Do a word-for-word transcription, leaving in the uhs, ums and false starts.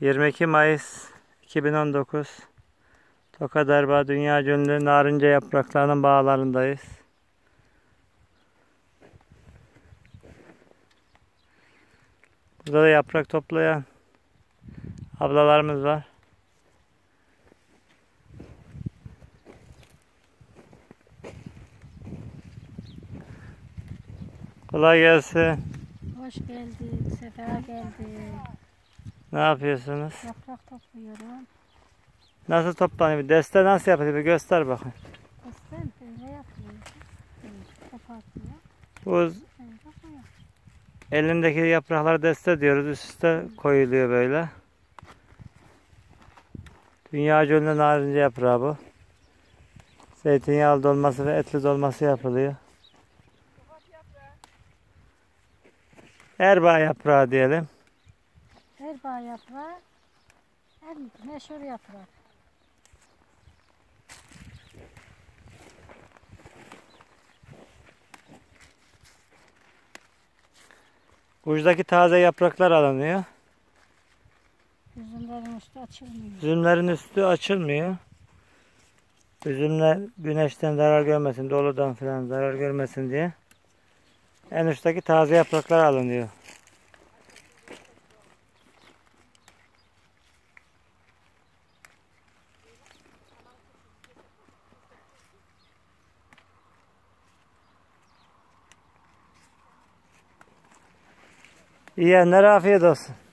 yirmi iki Mayıs iki bin on dokuz Tokat Erbaa Dünya Günü Narince yapraklarının bağlarındayız. Burada da yaprak toplayan ablalarımız var. Kolay gelsin. Hoş geldik, sefa geldik. Ne yapıyorsunuz? Yaprak topluyorum. Nasıl toplanıyor? Deste nasıl yapılıyor? Göster bakın. Deste böyle yapılıyor. Kapatıyor. Bu elindeki yapraklar deste diyoruz. Üst üste koyuluyor böyle. Dünya Gölü'nün narince yaprağı bu. Zeytinyağlı dolması ve etli dolması yapılıyor. Erbaa yaprağı diyelim. Erbaa yaprağı en meşhur yaprak. Ucdaki taze yapraklar alınıyor. Üzümlerin üstü açılmıyor. Üzümlerin üstü açılmıyor. Üzümler güneşten zarar görmesin, doludan falan zarar görmesin diye. En üstteki taze yapraklar alınıyor. Yiyenlere afiyet olsun.